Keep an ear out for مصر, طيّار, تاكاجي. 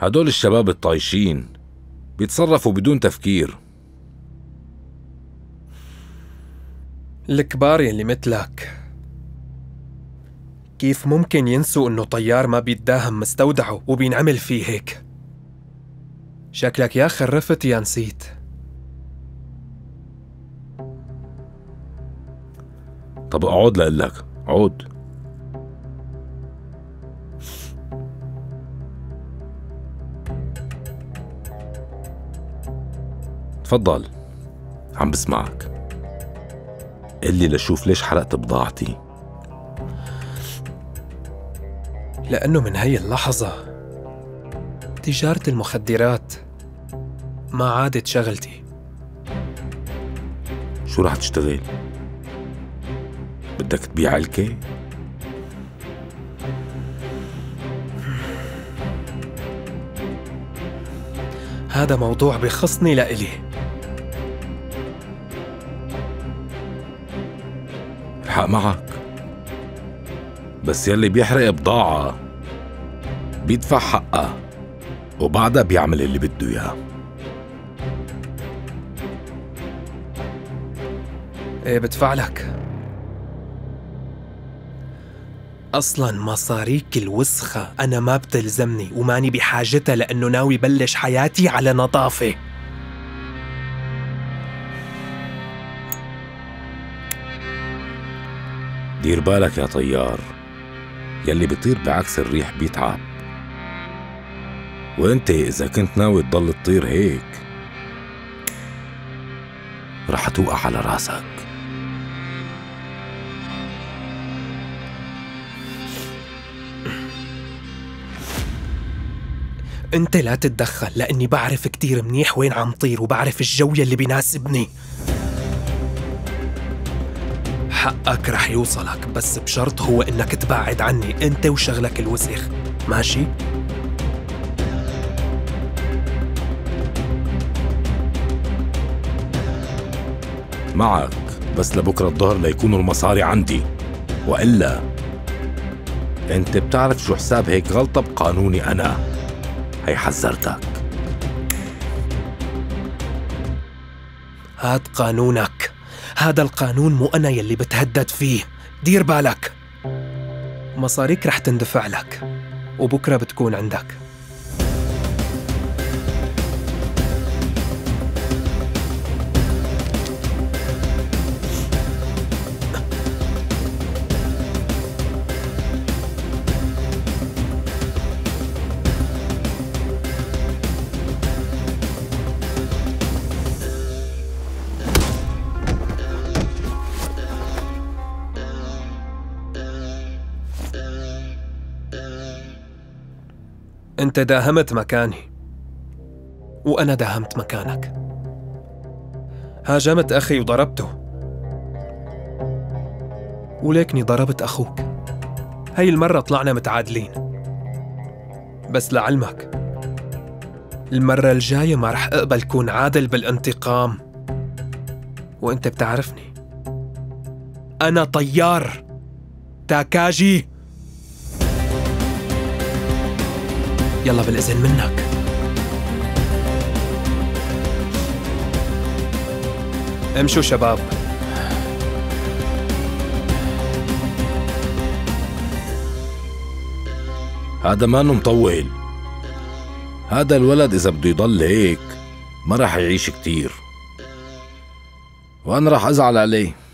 هدول الشباب الطايشين بيتصرفوا بدون تفكير. الكبار يلي مثلك كيف ممكن ينسوا انه طيار ما بيتداهم مستودعه وبينعمل فيه هيك؟ شكلك يا خرفت يا نسيت. طب اقعد لقلك، اقعد. تفضل، عم بسمعك. قلي لشوف ليش حرقت بضاعتي. لأنه من هي اللحظة تجارة المخدرات ما عادت شغلتي. شو رح تشتغل؟ بدك تبيع علكة؟ هذا موضوع بخصني لإلي. الحق معك، بس يلي بيحرق بضاعة بيدفع حقها وبعدها بيعمل اللي بده اياه. ايه بدفع لك. اصلا مصاريك الوسخة انا ما بتلزمني وماني بحاجتها، لانه ناوي بلش حياتي على نظافة. دير بالك يا طيار، يلي بيطير بعكس الريح بيتعب، وانت اذا كنت ناوي تضل تطير هيك رح توقع على راسك. انت لا تتدخل، لاني بعرف كتير منيح وين عم طير وبعرف الجو يلي بيناسبني. حقك رح يوصلك، بس بشرط هو انك تبعد عني انت وشغلك الوسخ، ماشي؟ معك، بس لبكره الظهر ليكونوا المصاري عندي، والا انت بتعرف شو حساب هيك غلطه بقانوني انا. هي حذرتك. هاد قانونك، هذا القانون مو أنا يلي بتهدد فيه. دير بالك، مصاريك رح تندفع لك وبكرة بتكون عندك. أنت داهمت مكاني وأنا داهمت مكانك. هاجمت أخي وضربته، ولكني ضربت أخوك. هاي المرة طلعنا متعادلين، بس لعلمك المرة الجاية ما رح أقبل كون عادل بالانتقام، وأنت بتعرفني أنا طيار تاكاجي. يلا بالإذن منك. امشوا شباب. هذا مانو مطول. هذا الولد إذا بده يضل هيك ما راح يعيش كتير، وأنا راح أزعل عليه.